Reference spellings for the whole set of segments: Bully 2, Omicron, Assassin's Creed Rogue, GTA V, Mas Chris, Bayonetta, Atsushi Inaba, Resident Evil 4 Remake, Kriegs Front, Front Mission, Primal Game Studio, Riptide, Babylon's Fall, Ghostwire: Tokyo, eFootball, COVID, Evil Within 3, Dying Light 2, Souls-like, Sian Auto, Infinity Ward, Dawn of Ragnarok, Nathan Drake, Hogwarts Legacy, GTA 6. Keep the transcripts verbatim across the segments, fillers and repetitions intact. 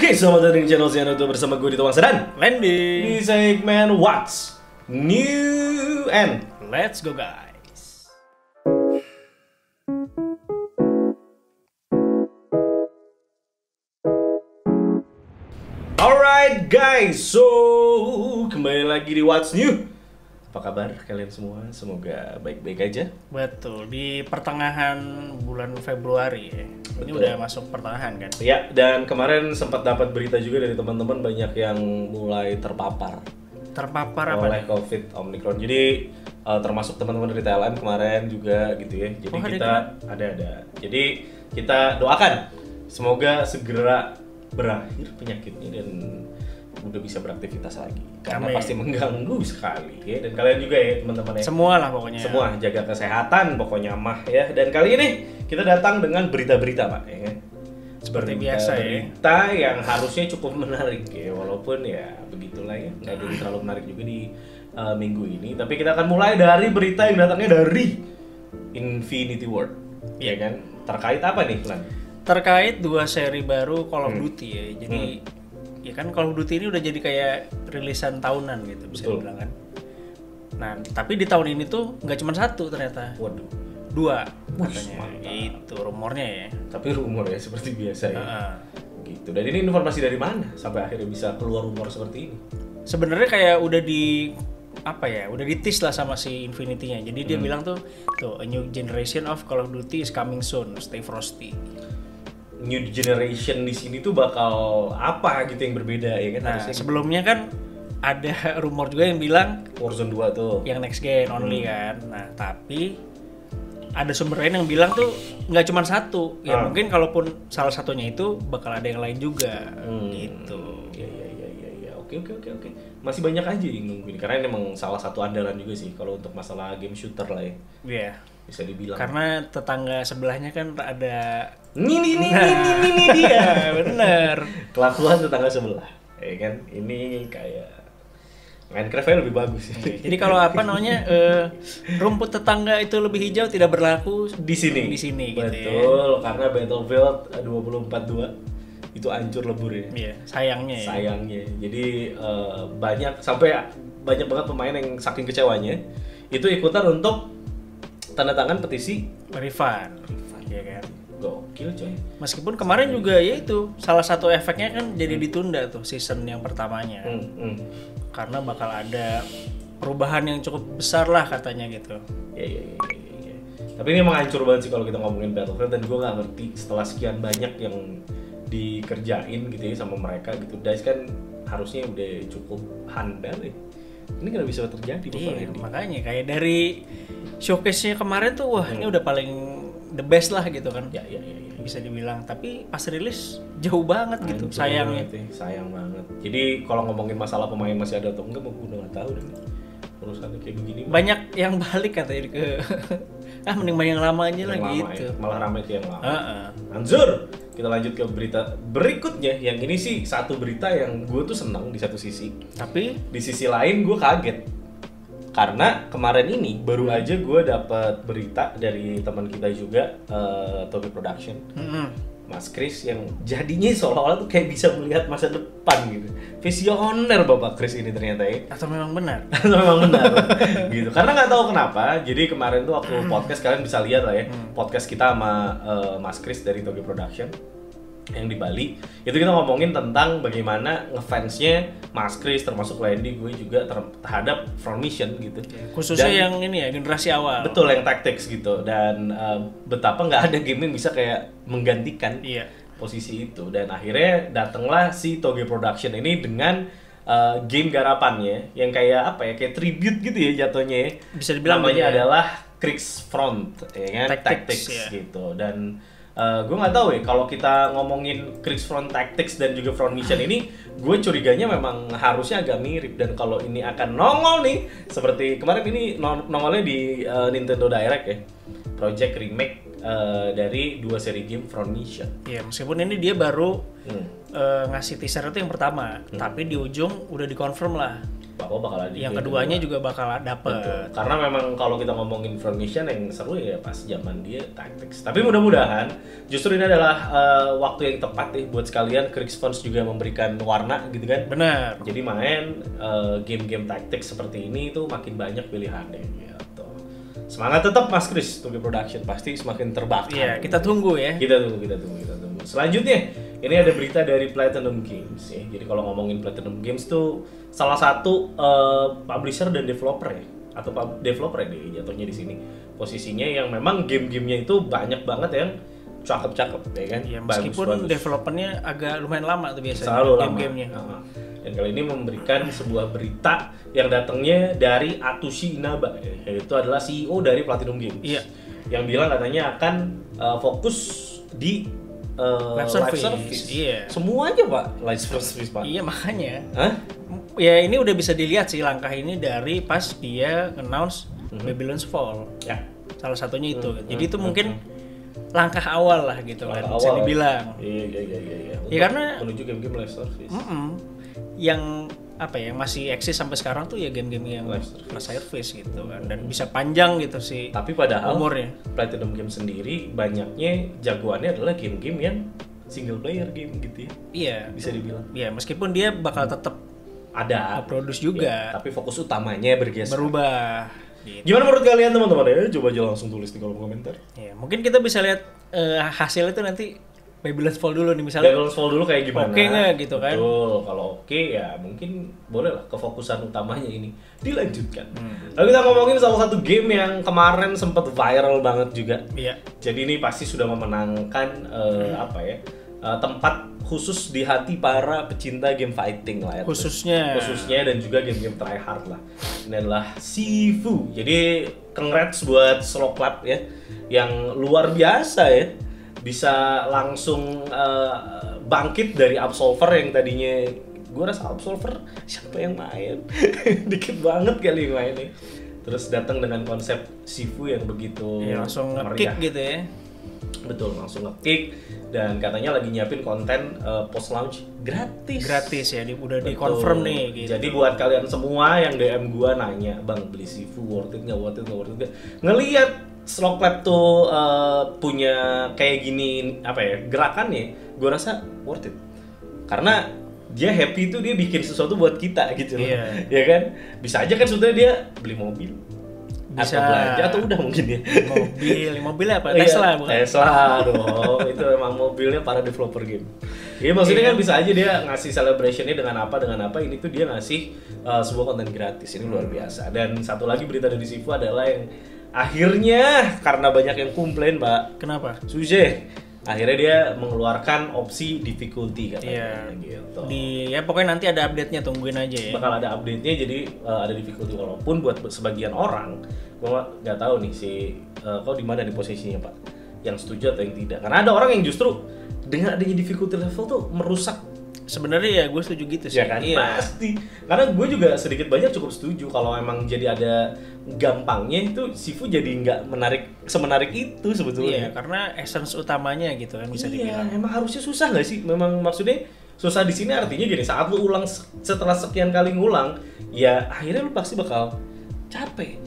Oke, selamat datang di channel Sian Auto bersama gue Dito Wangsa dan Lendi di segmen What's New and Let's Go Guys. Alright guys, so kembali lagi di What's New. Apa kabar kalian semua? Semoga baik-baik aja. Betul, di pertengahan bulan Februari ya. Betul. Ini udah masuk pertengahan kan? Ya, dan kemarin sempat dapat berita juga dari teman-teman, banyak yang mulai terpapar. Terpapar oleh apa? Oleh COVID Omicron. Jadi uh, termasuk teman-teman dari T L M kemarin juga gitu ya. Jadi oh, kita ada-ada. Jadi kita doakan semoga segera berakhir penyakitnya dan udah bisa beraktivitas lagi. Karena Amin. Pasti mengganggu sekali ya. Dan kalian juga ya teman-teman ya. Semua lah pokoknya. Semua jaga kesehatan pokoknya mah ya. Dan kali ini kita datang dengan berita-berita Pak ya. Seperti berita, biasa ya. Berita yang harusnya cukup menarik ya. Walaupun ya begitulah ya. Nggak ada terlalu menarik juga di uh, minggu ini. Tapi kita akan mulai dari berita yang datangnya dari Infinity Ward. Iya kan? Terkait apa nih Lan? Terkait dua seri baru Call of Duty hmm. ya. Jadi hmm. ya kan Call of Duty ini udah jadi kayak rilisan tahunan gitu bisa Betul. dibilang kan. Nah tapi di tahun ini tuh nggak cuma satu ternyata. Waduh. Dua. Katanya. Itu rumornya ya. Tapi rumor ya seperti biasa ya. Uh-huh. Gitu. Dan ini informasi dari mana sampai akhirnya bisa keluar rumor seperti ini? Sebenarnya kayak udah di apa ya, udah ditis lah sama si Infinity-nya. Jadi dia hmm. bilang tuh, tuh a new generation of Call of Duty is coming soon. Stay frosty. New generation di sini tuh bakal apa gitu yang berbeda ya kan? Nah, harusnya sebelumnya kan ada rumor juga yang bilang Warzone dua tuh yang next gen only hmm. kan. Nah, tapi ada sumber lain yang bilang tuh nggak cuma satu. Ya hmm. mungkin kalaupun salah satunya itu bakal ada yang lain juga hmm. gitu. Ya ya ya ya ya. Oke oke oke oke. Masih banyak aja yang nungguin karena ini memang salah satu andalan juga sih kalau untuk masalah game shooter lah ya. Iya. Yeah. Bisa dibilang. Karena tetangga sebelahnya kan ada ini ini ini ini dia bener kelakuan tetangga sebelah, ya kan? Ini kayak Minecraft-nya lebih bagus. Ya. Jadi kalau apa namanya uh, rumput tetangga itu lebih hijau tidak berlaku di sini. Di sini. Betul, gitu ya. Karena Battlefield dua ribu empat puluh dua itu hancur lebur ya. Iya, sayangnya. Ya. Sayangnya. Jadi uh, banyak sampai banyak banget pemain yang saking kecewanya itu ikutan untuk tanda tangan petisi refund. Refund ya kan. Gokil coy. Meskipun kemarin Sampai juga ya itu salah satu efeknya kan jadi ditunda tuh season yang pertamanya. Hmm, hmm. Karena bakal ada perubahan yang cukup besar lah katanya gitu. Ya ya ya. ya, ya. Tapi ini emang hancur banget sih kalau kita ngomongin Battlefield dan gue nggak ngerti setelah sekian banyak yang dikerjain gitu ya sama mereka gitu. Dice kan harusnya udah cukup handal ya. Ini nggak bisa terjadi iya, makanya kayak dari showcase-nya kemarin tuh wah hmm. ini udah paling the best lah gitu kan ya, ya, ya, ya. Bisa dibilang tapi pas rilis jauh banget gitu Ancur sayangnya banget, sayang banget jadi kalau ngomongin masalah pemain masih ada atau enggak gue nggak tahu deh urusannya kayak begini banyak mah. Yang balik katanya ke ah mending main yang lama aja lah gitu ya. Malah ramai tuh yang lama uh -uh. Anjur kita lanjut ke berita berikutnya yang ini sih satu berita yang gue tuh seneng di satu sisi tapi di sisi lain gue kaget karena kemarin ini baru aja gue dapat berita dari teman kita juga uh, Toby Production, mm-hmm. Mas Chris yang jadinya seolah-olah tuh kayak bisa melihat masa depan gitu. Visioner bapak Chris ini ternyata ya. Atau memang benar? Atau memang benar gitu. Karena nggak tahu kenapa. Jadi kemarin tuh waktu podcast kalian bisa lihat lah ya podcast kita sama uh, Mas Chris dari Toby Production yang di Bali itu kita ngomongin tentang bagaimana ngefansnya Mas Chris termasuk Lendi gue juga terhadap Front Mission gitu khususnya dan, yang ini ya generasi awal betul yang tactics gitu dan uh, betapa nggak ada game yang bisa kayak menggantikan iya. posisi itu dan akhirnya datanglah si Toge Production ini dengan uh, game garapannya yang kayak apa ya kayak tribute gitu ya jatuhnya bisa dibilang namanya adalah Kriegs Front ya kan tactics, tactics ya. Gitu dan Uh, gue nggak tahu ya kalau kita ngomongin Kriegs Front Tactics dan juga Front Mission ini gue curiganya memang harusnya agak mirip dan kalau ini akan nongol nih seperti kemarin ini nongolnya di uh, Nintendo Direct ya project remake uh, dari dua seri game Front Mission. Iya meskipun ini dia baru hmm. uh, ngasih teaser itu yang pertama hmm. tapi di ujung udah dikonfirm lah apa bakal ada yang keduanya kedua. juga bakal dapet. Karena memang kalau kita ngomongin Front Mission yang seru ya pas zaman dia Tactics. Tapi mudah-mudahan justru ini adalah uh, waktu yang tepat nih buat sekalian. Response juga memberikan warna gitu kan. Benar. Jadi main uh, game-game Tactics seperti ini itu makin banyak pilihannya gitu. Semangat tetap Mas Chris, Toby Production pasti semakin terbakar. Iya, kita tunggu ya. Kita tunggu, kita tunggu, kita tunggu. Selanjutnya, ini ada berita dari Platinum Games ya. Jadi kalau ngomongin Platinum Games tuh salah satu uh, publisher dan developer ya, atau developer deh jatuhnya di sini. Posisinya yang memang game-gamenya itu banyak banget yang cakep-cakep ya kan. Ya, meskipun developernya agak lumayan lama tuh biasanya. Selalu lama. Game-gamenya. Nah, dan kali ini memberikan sebuah berita yang datangnya dari Atsushi Inaba, yaitu adalah C E O dari Platinum Games, iya, yang bilang katanya akan uh, fokus di uh, live service, live service. Iya. Semuanya pak, live service pak. Iya makanya. Hah? Ya ini udah bisa dilihat sih langkah ini dari pas dia announce mm-hmm. Babylon's Fall, ya. Salah satunya itu. Mm-hmm. Jadi itu mm-hmm. mungkin langkah awal lah gitu langkah kan, awal. Bisa dibilang. Iya iya iya. iya. Ya karena menuju game-game live service. Mm-mm. Yang apa ya masih eksis sampai sekarang tuh ya game-game yang live service gitu kan dan bisa panjang gitu sih. Tapi padahal umurnya Platinum Games sendiri banyaknya jagoannya adalah game-game yang single player game gitu ya. Iya, bisa dibilang. Iya, meskipun dia bakal tetap ada produce juga, ya, tapi fokus utamanya bergeser. Berubah. Gitu. Gimana menurut kalian teman-teman ya? Coba aja langsung tulis di kolom komentar. Ya, mungkin kita bisa lihat uh, hasilnya tuh nanti Babylon's Fall dulu nih misalnya. Babylon's Fall dulu kayak gimana? Oke okay nggak gitu kan? Betul. Kalau oke okay, ya mungkin boleh lah kefokusan utamanya ini dilanjutkan. Hmm. Lalu kita ngomongin salah satu game yang kemarin sempat viral banget juga. Iya. Jadi ini pasti sudah memenangkan uh, hmm. apa ya uh, tempat khusus di hati para pecinta game fighting lah. Ya. Khususnya. Khususnya dan juga game-game tryhard lah. Ini adalah Sifu. Jadi congrats buat Slow Club ya yang luar biasa ya. Bisa langsung uh, bangkit dari Absolver yang tadinya gue rasa Absolver siapa yang main dikit banget kali mainnya, terus datang dengan konsep Sifu yang begitu ya, langsung nge-kick gitu ya. Betul, langsung nge-kick dan katanya lagi nyiapin konten uh, post launch gratis gratis ya di, udah di confirm nih gitu. Jadi buat kalian semua yang D M gue nanya bang beli Sifu worth it nggak worth it nggak worth it ngelihat Slow Clap tuh uh, punya kayak gini apa ya gerakannya, gue rasa worth it karena dia happy tuh dia bikin sesuatu buat kita gitu loh, yeah. Ya kan bisa aja kan sebetulnya dia beli mobil, bisa atau belanja atau udah mungkin ya mobil, mobilnya apa Tesla bukan? Tesla dong itu emang mobilnya para developer game. Iya maksudnya yeah. Kan bisa aja dia ngasih celebrationnya dengan apa dengan apa ini tuh dia ngasih uh, sebuah konten gratis ini luar biasa. Dan satu lagi berita dari Sifu adalah yang akhirnya karena banyak yang komplain, Pak. Kenapa? Suje. Akhirnya dia mengeluarkan opsi difficulty katanya yeah. Gitu. Di ya pokoknya nanti ada update-nya, tungguin aja ya. Bakal ada update-nya jadi uh, ada difficulty walaupun buat sebagian orang gua nggak tahu nih si uh, kau di mana di posisinya, Pak. Yang setuju atau yang tidak. Karena ada orang yang justru dengan adanya difficulty level tuh merusak. Sebenarnya ya gue setuju gitu sih. Ya kan? Iya. Pasti. Karena gue juga sedikit banyak cukup setuju kalau emang jadi ada gampangnya itu Sifu jadi nggak menarik semenarik itu sebetulnya. Iya, karena essence utamanya gitu kan bisa iya, dibilang. Emang harusnya susah nggak sih? Memang maksudnya susah di sini artinya gini, saat lu ulang setelah sekian kali ngulang, ya akhirnya lu pasti bakal capek.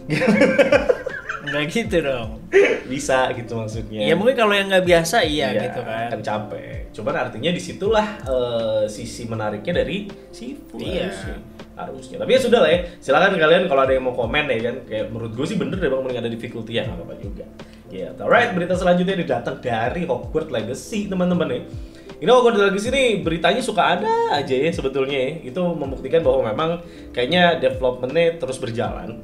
Nggak gitu dong. Bisa gitu maksudnya. Ya mungkin kalau yang nggak biasa iya ya, gitu kan. Kan capek. Cuman artinya disitulah uh, sisi menariknya dari Sifu. Iya. Harusnya. harusnya. Tapi ya sudah lah ya. Silakan kalian kalau ada yang mau komen ya kan. Kayak menurut gue sih bener deh bang mending ada difficulty ya nggak apa-apa juga. Ya, yeah. Alright, berita selanjutnya didatang dari Hogwarts Legacy teman-teman ya. Ini Hogwarts Legacy nih beritanya suka ada aja ya sebetulnya ya. Itu membuktikan bahwa memang kayaknya developmentnya terus berjalan.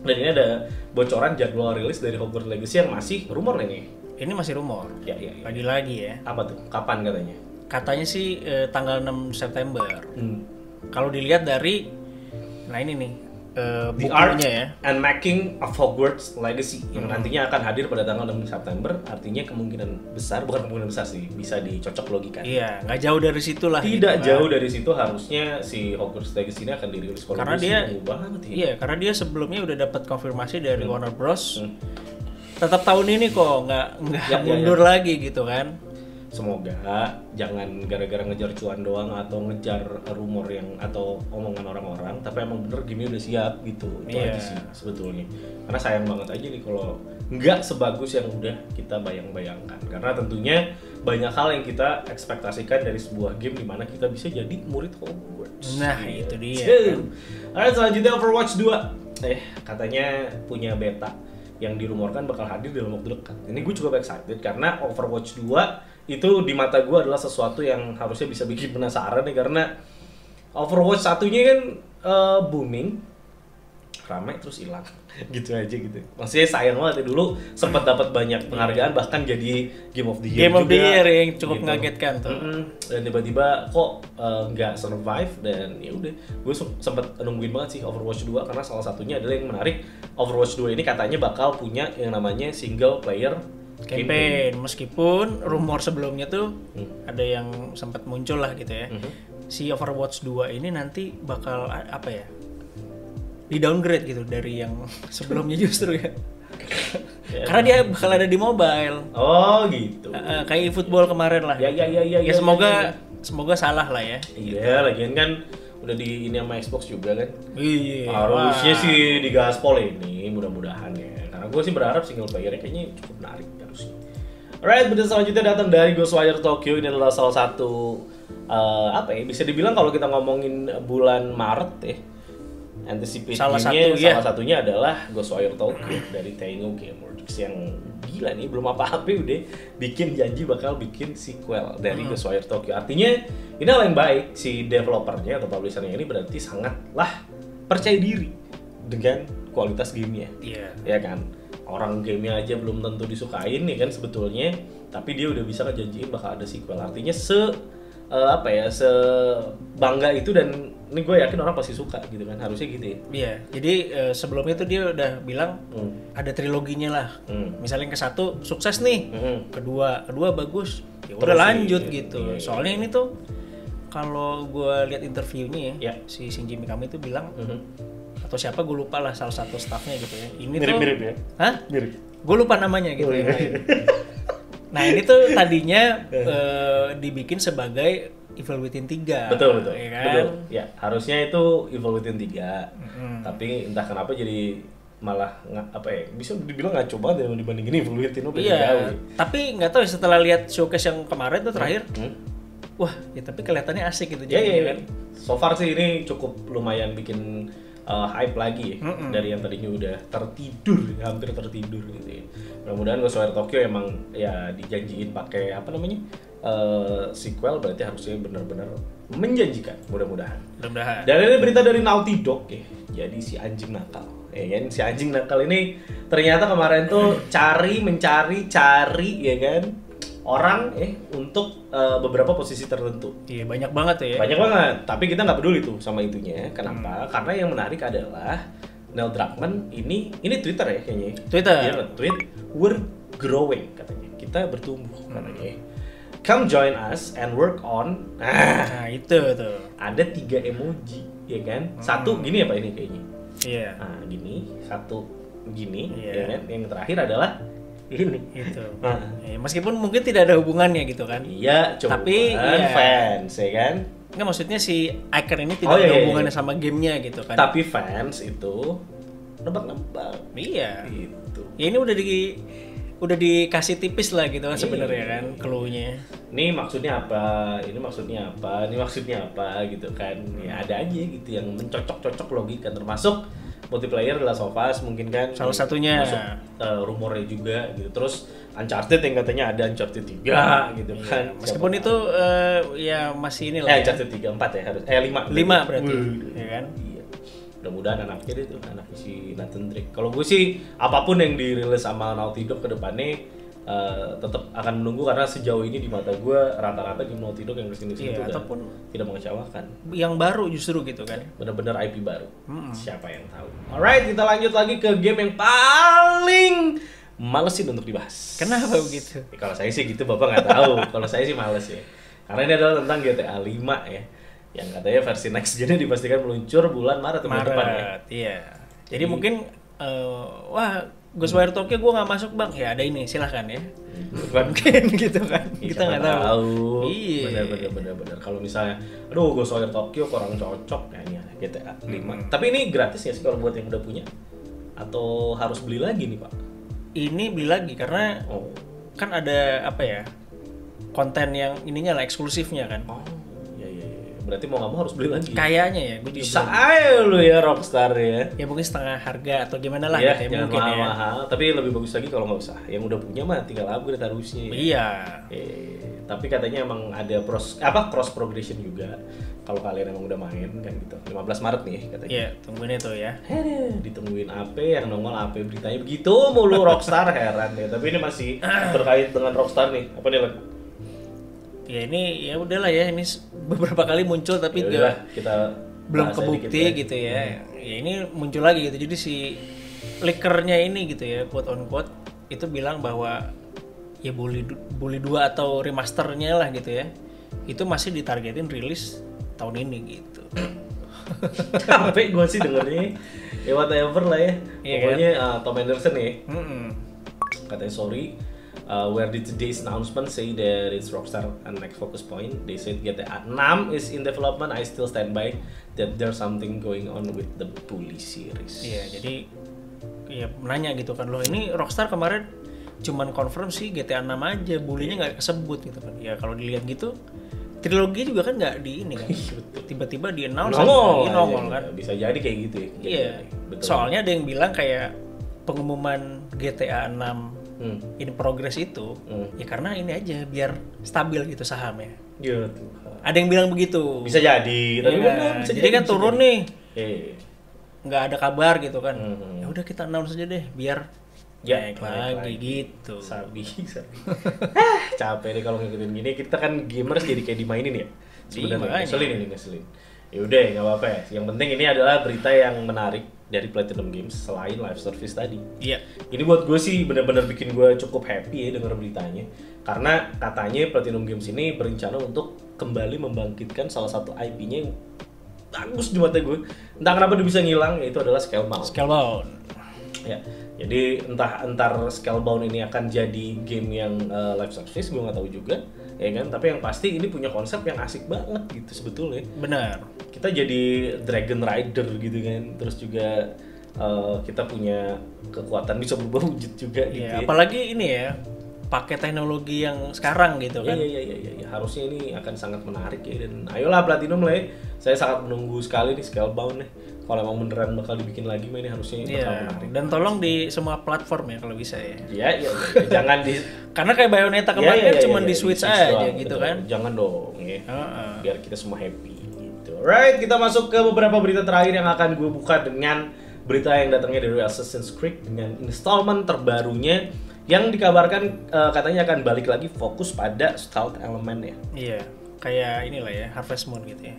Dan ini ada bocoran jadwal rilis dari Hogwarts Legacy yang masih rumor nih. Ini masih rumor. Ya, ya, ya. Lagi-lagi ya. Apa tuh? Kapan katanya? Katanya sih eh, tanggal enam September. Hmm. Kalau dilihat dari, nah ini nih eh, bukunya ya. And Making of Hogwarts Legacy yang hmm. nantinya akan hadir pada tanggal enam September. Artinya kemungkinan besar, bukan kemungkinan besar sih, bisa dicocok logikan. Iya, nggak jauh dari situ lah. Tidak gitu, jauh kan. Dari situ harusnya si Hogwarts Legacy ini akan dirilis. Karena dia, banget, ya. Iya, karena dia sebelumnya udah dapat konfirmasi dari hmm. Warner Bros. Hmm. Tetap tahun ini kok nggak nggak ya, mundur ya, ya. lagi gitu kan. Semoga jangan gara-gara ngejar cuan doang atau ngejar rumor yang atau omongan orang-orang, tapi emang bener game udah siap gitu. Itu yeah. aja sih sebetulnya. Karena sayang banget aja nih kalau nggak sebagus yang udah kita bayang-bayangkan. Karena tentunya banyak hal yang kita ekspektasikan dari sebuah game di mana kita bisa jadi murid Hogwarts. Nah, itu dia. Kan? Alright, selanjutnya Overwatch two. Eh, katanya punya beta yang dirumorkan bakal hadir dalam waktu dekat. Ini gue cukup excited karena Overwatch two itu di mata gue adalah sesuatu yang harusnya bisa bikin penasaran nih, karena Overwatch satunya kan uh, booming, ramai terus hilang gitu aja gitu. Maksudnya sayang banget ya, dulu sempat dapat banyak penghargaan, bahkan jadi Game of the Year. Game juga, of the Year yang cukup gitu. Ngagetkan tuh. Mm-hmm. Dan tiba-tiba kok nggak uh, survive, dan ya udah gue sempat nungguin banget sih Overwatch two, karena salah satunya adalah yang menarik, Overwatch two ini katanya bakal punya yang namanya single player campaign. Game. Meskipun rumor sebelumnya tuh hmm. ada yang sempat muncul lah gitu ya. Hmm. Si Overwatch two ini nanti bakal apa ya? Di downgrade gitu dari yang sebelumnya justru ya. Ya karena dia bakal ada di mobile. Oh gitu. Uh, kayak eFootball kemarin lah. Ya ya ya ya. Ya, ya semoga ya, ya. semoga salah lah ya. Iya, lagian kan udah di ini sama Xbox juga kan. Iya. Harusnya wah. sih di gaspol ini mudah-mudahan ya. Karena gue sih berharap single player kayaknya cukup menarik harusnya. Alright, berita selanjutnya datang dari Ghostwire Tokyo. Ini adalah salah satu uh, apa ya? Bisa dibilang kalau kita ngomongin bulan Maret ya. Anticipate salah, satu, salah ya. satunya adalah Ghostwire Tokyo dari Taino Gameworks yang gila nih, belum apa-apa udah bikin janji bakal bikin sequel dari hmm. Ghostwire Tokyo. Artinya ini hal yang baik, si developernya atau publishernya ini berarti sangatlah percaya diri dengan kualitas gamenya yeah. ya kan. Orang gamenya aja belum tentu disukain nih kan sebetulnya, tapi dia udah bisa ngejanjiin bakal ada sequel. Artinya se Uh, apa ya, sebangga itu, dan ini gue yakin orang pasti suka gitu kan, harusnya gitu ya. Iya, jadi uh, sebelumnya tuh dia udah bilang hmm. ada triloginya lah, hmm. misalnya yang ke satu sukses nih, hmm. kedua kedua bagus, ya udah lanjut sih, gitu. Iya, iya, soalnya iya. ini tuh kalau gue lihat interviewnya ya, yeah. si Shinji Mikami tuh bilang mm-hmm. atau siapa gue lupa lah, salah satu staffnya gitu ya. Ini mirip-mirip ya? Hah? Mirip. Gue lupa namanya gitu. Oh, iya. Nah ini tuh tadinya uh, dibikin sebagai Evil Within three. Betul, betul. Ya kan? Betul. Ya, harusnya itu Evil Within three. Mm-hmm. Tapi entah kenapa jadi malah apa ya? Bisa dibilang ngaco banget ya dibandingin Evil Within. Iya. Tapi nggak tahu setelah lihat showcase yang kemarin tuh terakhir. Mm-hmm. Wah, ya tapi kelihatannya asik gitu. Iya, yeah, yeah, kan. So far sih ini cukup lumayan bikin Uh, hype lagi mm-mm. dari yang tadinya udah tertidur, hampir tertidur gitu ya. Mudah-mudahan Ghostwire Tokyo emang ya dijanjiin pakai apa namanya uh, sequel, berarti harusnya benar-benar menjanjikan, mudah-mudahan. Mudah-mudahan. Dan ini berita dari Naughty Dog ya. Jadi si anjing nakal, ya kan? Si anjing nakal ini ternyata kemarin tuh cari, mencari, cari ya kan? Orang eh untuk uh, beberapa posisi tertentu. Iya, banyak banget ya. Banyak banget, tapi kita nggak peduli tuh sama itunya. Kenapa? Hmm. Karena yang menarik adalah Neil Druckmann ini ini Twitter ya kayaknya. Twitter. Dia nge-tweet, "We're growing," katanya. Kita bertumbuh hmm. katanya. "Come join us and work on." Nah, nah itu tuh. Ada tiga emoji, ya kan? Hmm. Satu gini apa ini kayaknya? Iya. Yeah. Nah, gini, satu gini, yeah. ya kan? Yang terakhir adalah ini gitu. Nah. Ya, meskipun mungkin tidak ada hubungannya gitu kan. Iya, tapi ya, fans ya kan. Enggak, maksudnya si icon ini tidak oh, ada iya, hubungannya iya. sama gamenya gitu kan. Tapi fans itu nebak-nebak. Iya. Gitu. Ya ini udah di udah dikasih tipis lah gitu kan sebenarnya kan cluenya. Ini maksudnya apa? Ini maksudnya apa? Ini maksudnya apa gitu kan. Ya ada aja gitu yang mencocok-cocok logika, termasuk multiplayer adalah Sofas mungkin kan salah satunya, masuk uh, rumornya juga gitu. Terus Uncharted yang katanya ada Uncharted three gitu iya. kan. Meskipun siapa itu uh, ya masih inilah. Eh, Uncharted three, empat ya harus. Eh lima. lima berarti. Uh, ya kan? Iya. Mudah-mudahan anaknya itu anaknya si Nathan Drake. Kalau gue sih apapun yang dirilis sama Naughty Dog ke depannya Uh, tetap akan menunggu, karena sejauh ini di mata gue rata-rata game Naughty Dog yang kesini kesini yeah, itu ataupun tidak mengecewakan. Yang baru justru gitu kan? Bener-bener I P baru. Mm-hmm. Siapa yang tahu? Alright, kita lanjut lagi ke game yang paling malesin untuk dibahas. Kenapa begitu? Ya, kalau saya sih gitu, bapak nggak tahu. Kalau saya sih males ya. Karena ini adalah tentang G T A five ya, yang katanya versi next gen dipastikan meluncur bulan Maret, Maret depan ya. Iya. Jadi, Jadi mungkin uh, wah. Ghostwire Tokyo gue nggak masuk bang, ya ada ini silahkan ya. Mungkin gitu kan, ya, kita nggak tahu. tahu. Iya. Bener-bener. Kalau misalnya, aduh Ghostwire Tokyo kurang cocok kayaknya G T A lima. Hmm. Tapi ini gratis ya sih kalau buat yang udah punya? Atau harus beli lagi nih pak? Ini beli lagi karena oh. kan ada apa ya konten yang ininya lah eksklusifnya kan. Oh. Berarti mau nggak mau harus beli lagi. Kayaknya ya, gue bisa aja lu ya Rockstar ya. Ya mungkin setengah harga atau gimana lah ya, gitu ya mungkin mahal, ya. Mahal. Tapi lebih bagus lagi kalau nggak usah. Yang udah punya mah tinggal upgrade harusnya. Iya. Eh, tapi katanya emang ada cross apa cross progression juga. Kalau kalian emang udah main kan gitu. lima belas Maret nih katanya. Iya, tungguin itu ya. Heran, ditungguin A P yang nongol A P beritanya begitu mulu Rockstar heran ya. Tapi ini masih terkait dengan Rockstar nih. Apa nih, Bang? Ya ini ya udahlah ya ini beberapa kali muncul tapi yaudah, gak, kita belum kebukti ya. Gitu ya. Hmm. Ya ini muncul lagi gitu. Jadi si leakernya ini gitu ya quote on quote itu bilang bahwa ya Bully Bully dua atau remasternya lah gitu ya. Itu masih ditargetin rilis tahun ini gitu. Capek gue sih dengernya. Ya whatever lah ya. Iya, pokoknya kan? uh, Tom Henderson ya. Mm-mm. Katanya sorry. Uh, where did today's announcement say that it's Rockstar and next focus point? They said G T A six is in development. I still stand by that there's something going on with the Bully series. Iya, yeah, jadi ya nanya gitu kan loh. Ini Rockstar kemarin cuman confirm sih G T A six aja, Bully-nya nggak kesebut gitu kan. Ya kalau dilihat gitu, trilogi juga kan nggak di ini kan. Tiba-tiba di announce nongol, nongol kan. Bisa jadi kayak gitu ya. Iya. Yeah. Betul. Soalnya ada yang bilang kayak pengumuman G T A six Hmm. in progress itu hmm. ya karena ini aja biar stabil gitu sahamnya. Ya tuh. Ada yang bilang begitu. Bisa jadi. Tapi ya, bisa jadi, jadi kan bisa turun jadi. Nih. Eh. Nggak ada kabar gitu kan. Hmm. Ya udah kita announce aja deh biar ya, naik lagi gitu. Sabi, sabi. Capek deh kalau ngikutin gini. Kita kan gamers jadi kayak dimainin ya. Sebenarnya ngeselin ini ngeselin. Ya udah nggak apa-apa ya. Yang penting ini adalah berita yang menarik dari Platinum Games selain live service tadi. Iya. Ini buat gue sih benar-benar bikin gue cukup happy ya dengar beritanya. Karena katanya Platinum Games ini berencana untuk kembali membangkitkan salah satu I P-nya yang bagus di mata gue. Entah kenapa dia bisa ngilang, yaitu adalah Scalebound. Scalebound. Ya. Jadi entah entar Scalebound ini akan jadi game yang uh, live service, gue nggak tahu juga, ya kan. Tapi yang pasti ini punya konsep yang asik banget gitu sebetulnya. Benar. Kita jadi Dragon Rider gitu kan, terus juga uh, kita punya kekuatan bisa berubah wujud juga gitu. Ya, ya. Apalagi ini ya, pakai teknologi yang sekarang gitu kan. Iya iya iya, ya. Harusnya ini akan sangat menarik ya. Dan ayolah Platinum lah ya. Saya sangat menunggu sekali nih Scalebound nih. Kalau emang beneran bakal dibikin lagi, ini harusnya bakal yeah. menarik. Dan tolong di semua platform ya kalau bisa ya. Iya, iya, iya. Jangan di karena kayak Bayonetta kemarin yeah, yeah, yeah, cuma yeah, yeah. di Switch aja doang, gitu betul. Kan. Jangan dong ya. Uh-uh. Biar kita semua happy gitu. Right, kita masuk ke beberapa berita terakhir yang akan gue buka dengan berita yang datangnya dari Assassin's Creed dengan installment terbarunya yang dikabarkan uh, katanya akan balik lagi fokus pada stealth element ya. Iya. Yeah. Kayak inilah ya, Harvest Moon gitu ya.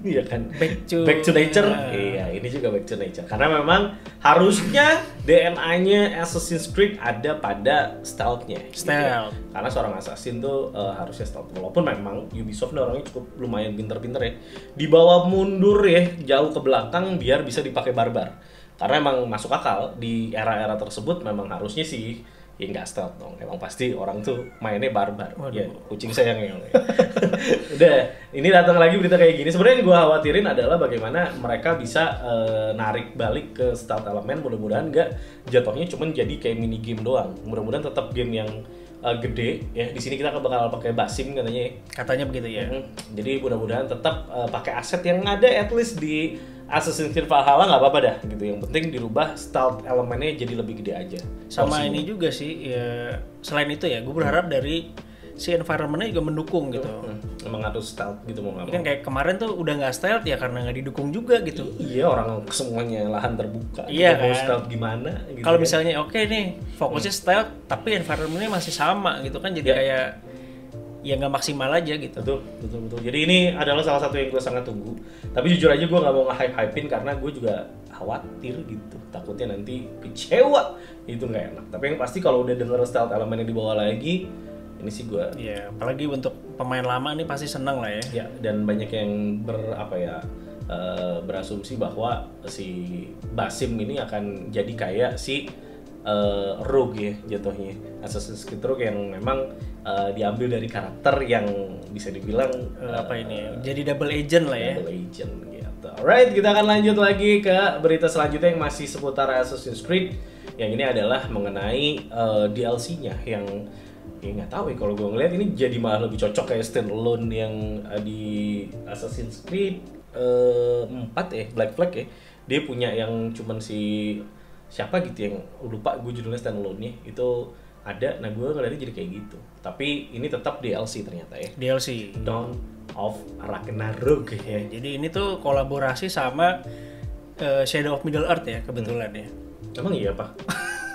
Iya kan, back to, back to nature. Uh, iya, ini juga back to nature. Karena memang harusnya D N A-nya Assassin's Creed ada pada stealth-nya. Stealth. Gitu ya. Karena seorang assassin tuh uh, harusnya stealth. Walaupun memang Ubisoft nih orangnya cukup lumayan pinter-pinter ya. Dibawa mundur ya, jauh ke belakang biar bisa dipakai barbar. Karena emang masuk akal di era-era tersebut memang harusnya sih ya nggak stealth dong, emang pasti orang tuh mainnya barbar. Waduh. Ya kucing sayang ya. Udah, ini datang lagi berita kayak gini. Sebenarnya yang gue khawatirin adalah bagaimana mereka bisa uh, narik balik ke stealth element. Mudah-mudahan nggak jatuhnya cuma jadi kayak mini game doang. Mudah-mudahan tetap game yang uh, gede ya. Di sini kita bakal pakai Basim katanya. Katanya begitu ya. Hmm. Jadi mudah-mudahan tetap uh, pakai aset yang ada at least di Assassin's Creed Valhalla nggak apa-apa dah gitu, yang penting dirubah stealth elemennya jadi lebih gede aja. Sama porsinya. Ini juga sih, ya, selain itu ya, gue berharap dari si environmentnya juga mendukung gitu. Hmm, emang harus stealth gitu mau nggak? Kan kayak kemarin tuh udah nggak stealth ya karena nggak didukung juga gitu. I- iya orang semuanya lahan terbuka. Iya gitu, kan? Mau stealth gimana? Gitu kalau kan? Misalnya oke okay nih fokusnya hmm. stealth tapi environmentnya masih sama gitu kan, jadi yeah. kayak ya nggak maksimal aja gitu. Betul, betul, betul. Jadi ini adalah salah satu yang gue sangat tunggu. Tapi jujur aja gue nggak mau nge-hype-hypein karena gue juga khawatir gitu. Takutnya nanti kecewa, itu nggak enak. Tapi yang pasti kalau udah denger stealth elemen yang dibawa lagi, ini sih gue. Iya, apalagi untuk pemain lama ini pasti senang lah ya. Ya, dan banyak yang ber apa ya uh, berasumsi bahwa si Basim ini akan jadi kayak si uh, Rogue ya jatuhnya, Assassin's Creed Rogue yang memang uh, diambil dari karakter yang bisa dibilang uh, apa ini uh, jadi double agent lah ya. Double agent gitu. Alright, kita akan lanjut lagi ke berita selanjutnya yang masih seputar Assassin's Creed. Yang ini adalah mengenai uh, D L C-nya yang ya nggak tahu ya, kalau gue ngeliat ini jadi malah lebih cocok kayak standalone yang di Assassin's Creed uh, empat ya, Black Flag ya, dia punya yang cuman si siapa gitu yang lupa gue judulnya standalone-nya itu ada. Nah gue ngeliatnya jadi kayak gitu, tapi ini tetap D L C ternyata ya, D L C Dawn of Ragnarok ya. Jadi ini tuh kolaborasi sama uh, Shadow of Middle Earth ya kebetulan hmm. ya. Emang iya pak?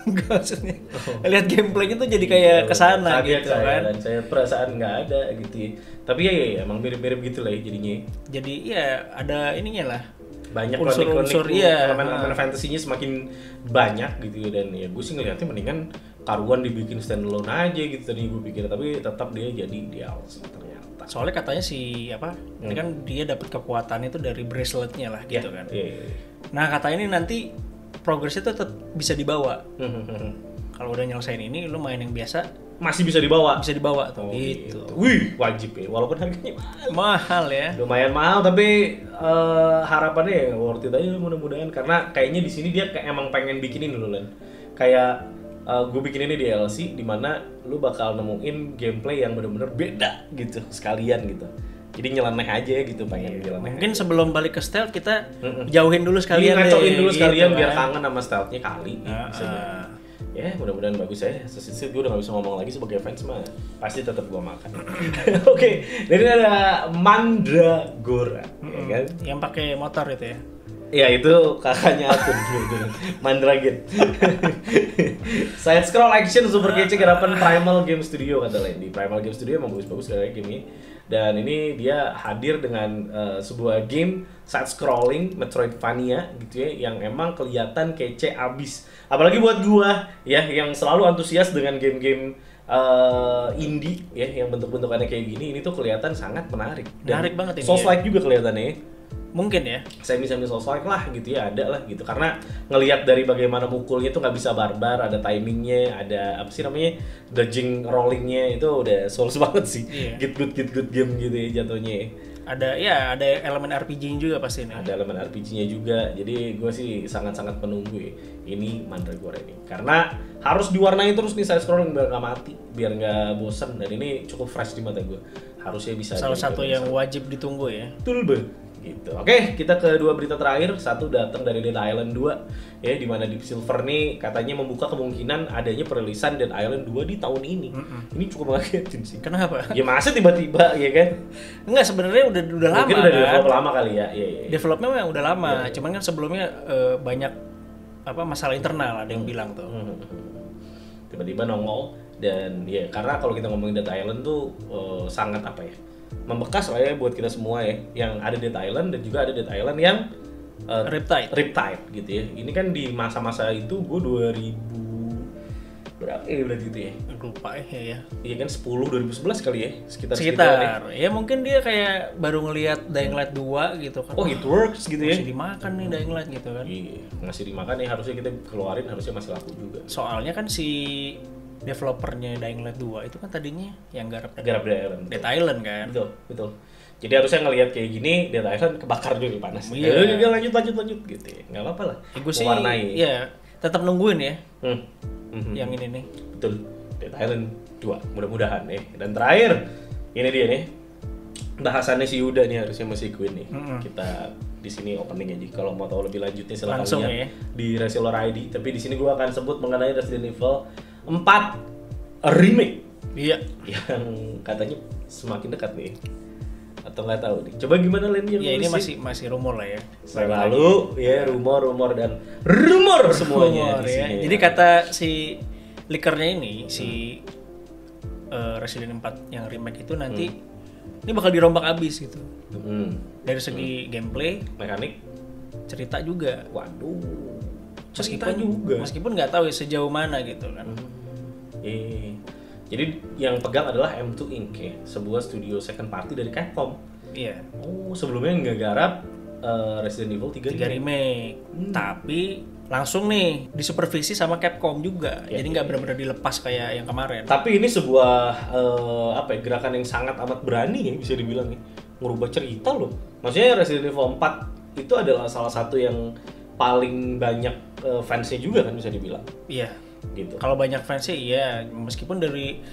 Enggak, maksudnya oh. lihat gameplaynya tuh jadi kayak kesana gitu kan. Saya perasaan nggak ada gitu, tapi ya, ya, ya emang mirip-mirip gitu lah ya jadinya. Jadi ya ada ininya lah, banyak unsur-unsur ya, elemen-elemen fantasinya semakin banyak gitu. Dan ya gue sih ngeliatnya mendingan karuan dibikin standalone aja gitu tadi gue pikir, tapi tetap dia jadi D L C ternyata. Soalnya katanya si apa, hmm. ini kan dia dapat kekuatan itu dari braceletnya lah gitu ya, kan. Iya, iya. Nah katanya ini nanti progresnya tuh tetap bisa dibawa. Mm-hmm. Kalau udah nyelesain ini, lu main yang biasa masih bisa dibawa. Bisa dibawa tuh. Oh, gitu. Gitu. Wih, wajib ya. Walaupun harganya mahal. mahal ya. Lumayan mahal, tapi uh, harapannya ya worth it aja mudah-mudahan. Karena kayaknya di sini dia kayak emang pengen bikinin dulu kan. Kayak uh, gue bikin ini D L C di mana lu bakal nemuin gameplay yang benar-benar beda gitu sekalian gitu. Jadi nyeleneh aja gitu, pengen nyeleneh. Mungkin aja. Sebelum balik ke stealth kita mm-mm. jauhin dulu sekalian. Iya, ngecokin dulu sekalian gitu, biar kangen sama stealthnya kali. Uh, bisa uh. Ya, mudah-mudahan bagus ya. Sesisi gue udah gak bisa ngomong lagi sebagai fans mah. Pasti tetap gue makan. Oke, okay. Jadi ada Mandragora, mm-hmm. ya kan? Yang pakai motor itu ya. Ya itu kakaknya akun gitu. Mandragora. Side scroll action super kece gerapan Primal Game Studio kata Lendi. Primal Game Studio emang bagus-bagus kayak game ini. Dan ini dia hadir dengan uh, sebuah game side scrolling Metroidvania gitu ya yang emang kelihatan kece abis. Apalagi buat gua ya yang selalu antusias dengan game-game Uh, indie ya yang bentuk-bentukannya kayak gini, ini tuh kelihatan sangat menarik. Dan menarik banget ini. Souls-like ya. Juga kelihatannya. Mungkin ya. Semi-semi Souls-like lah gitu ya, ada lah gitu. Karena ngelihat dari bagaimana mukulnya tuh nggak bisa barbar, ada timingnya, ada apa sih namanya dodging, rollingnya itu udah Souls banget sih. Yeah. Git good git good game gitu ya jatuhnya. Ada ya, ada elemen R P G-nya juga pasti nih. Ada elemen R P G-nya juga. Jadi gue sih sangat-sangat menunggu ya. Ini Mandragora ini. Karena harus diwarnai terus nih side scrolling biar nggak mati, biar nggak bosen. Dan ini cukup fresh di mata gue. Harusnya bisa. Salah satu yang bisa. Wajib ditunggu ya. Betul banget. Gitu. Oke, okay, kita ke dua berita terakhir. Satu datang dari Dead Island dua ya, di mana Deep Silver nih katanya membuka kemungkinan adanya perilisan Dead Island dua di tahun ini. Mm-mm. Ini cukup mengagetkan sih. Kenapa? Ya masa tiba-tiba ya kan? Enggak, sebenarnya udah udah lama. Mungkin udah kan? Develop lama kali ya. Iya, iya. Developnya memang udah lama. Ya, ya. Cuman kan sebelumnya uh, banyak apa masalah internal ada yang hmm. bilang tuh. Hmm. Tiba-tiba nongol dan ya karena kalau kita ngomongin Dead Island tuh uh, sangat apa ya? Membekas lah ya buat kita semua ya, yang ada Dead Island dan juga ada Dead Island yang uh, Riptide Riptide gitu ya. Ini kan di masa-masa itu gue dua ribu berapa ya berarti gitu ya? Lupa ya ya. Iya kan sepuluh dua ribu sebelas kali ya sekitar sekitar. sekitar ya. Ya mungkin dia kayak baru ngelihat Dying Light dua gitu kan. Oh it works gitu ya. Masih dimakan nih Dying Light gitu kan. Iya masih dimakan nih, harusnya kita keluarin, harusnya masih laku juga. Soalnya kan si developernya Dying Light dua itu kan tadinya yang garap garap Dead Island, Dead Island kan. Betul, betul. Jadi harusnya ngelihat kayak gini Dead Island kebakar dulu panas. Iya, yeah. eh, lanjut lanjut lanjut gitu. Enggak apa-apa lah. Ya, gue sih ya tetap nungguin ya. Hmm. Mm-hmm. Yang ini nih. Betul. Dead Island dua mudah-mudahan ya. Dan terakhir ini dia nih. Bahasannya si Yuda nih harusnya masih Queen nih. Mm-hmm. Kita di sini opening aja. Kalau mau tahu lebih lanjutnya silakan langsung lihat ya. Di Reseller I D, tapi di sini gue akan sebut mengenai Resident Evil empat Remake. Iya, yang katanya semakin dekat nih. Atau nggak tahu nih. Coba gimana Lendi yang ya, ini masih masih rumor lah ya. Selalu ya rumor-rumor dan rumor semuanya rumor, di sini. Ya. Jadi kata si leakernya ini hmm. si uh, Resident empat yang remake itu nanti hmm. ini bakal dirombak abis gitu. Hmm. Dari segi hmm. gameplay, mekanik, cerita juga. Waduh. Meskipun juga. Meskipun nggak tahu ya sejauh mana gitu kan. Hmm. Eh, jadi yang pegang adalah M two Incorporated, sebuah studio second party dari Capcom. Iya. Yeah. Oh, sebelumnya nggak garap uh, Resident Evil tiga, tiga remake, remake. Hmm. Tapi langsung nih disupervisi sama Capcom juga, ya, jadi nggak ya, benar-benar dilepas kayak yang kemarin. Tapi ini sebuah uh, apa ya, gerakan yang sangat amat berani ya, bisa dibilang ya, merubah cerita loh. Maksudnya Resident Evil empat itu adalah salah satu yang paling banyak uh, fansnya juga kan, bisa dibilang. Iya. Gitu. Kalau banyak fansnya iya, meskipun dari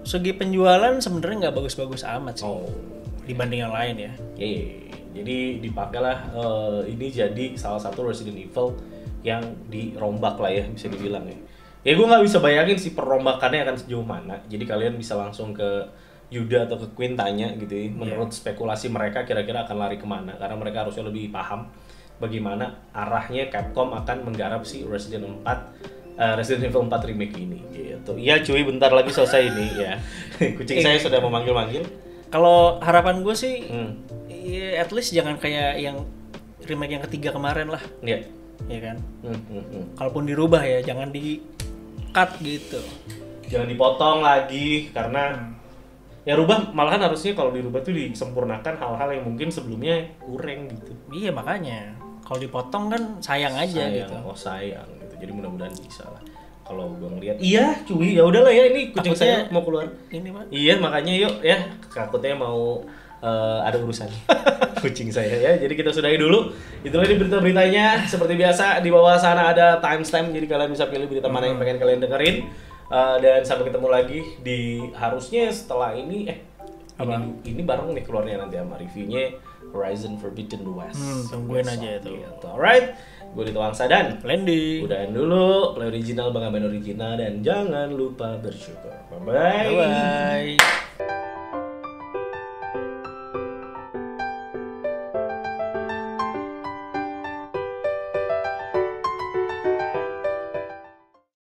segi penjualan sebenarnya nggak bagus-bagus amat sih, oh, dibanding yang lain ya. Iya. Yeah, yeah. Jadi dipakailah uh, ini jadi salah satu Resident Evil yang dirombak lah ya, bisa dibilang ya. Ya gue nggak bisa bayangin sih perombakannya akan sejauh mana. Jadi kalian bisa langsung ke Yuda atau ke Queen tanya gitu ya. Menurut yeah, spekulasi mereka kira-kira akan lari kemana. Karena mereka harusnya lebih paham bagaimana arahnya Capcom akan menggarap si Resident empat, uh, Resident Evil empat Remake ini gitu. Iya cuy, bentar lagi selesai ini ya. Kucing saya sudah memanggil-manggil. Kalau harapan gue sih, hmm, ya at least jangan kayak yang remake yang ketiga kemarin lah. Iya. Yeah. Ya kan, hmm, hmm, hmm. Kalaupun dirubah ya jangan di cut gitu, jangan dipotong lagi karena hmm, ya rubah malahan harusnya kalau dirubah tuh disempurnakan hal-hal yang mungkin sebelumnya kurang gitu. Iya makanya kalau dipotong kan sayang aja sayang, gitu. Oh sayang gitu. Jadi mudah-mudahan bisa lah kalau gue ngeliat. Iya cuy, ya udahlah ya, ini kucing takutnya saya mau keluar. Ini Pak. Iya makanya yuk ya, takutnya mau Uh, ada urusan kucing saya ya. Jadi kita sudahi dulu. Itulah ini berita-beritanya. Seperti biasa di bawah sana ada timestamp, jadi kalian bisa pilih berita mana yang pengen kalian dengerin. Uh, dan sampai ketemu lagi di harusnya setelah ini eh apa? Ini, ini bareng nih keluarnya nanti sama reviewnya Horizon Forbidden West. Hmm, tungguin West aja itu. Gitu. Alright. Gue Dito Wangsa dan Lendi. Udahan dulu, play original, bang aben original, dan jangan lupa bersyukur. Bye bye. Bye bye.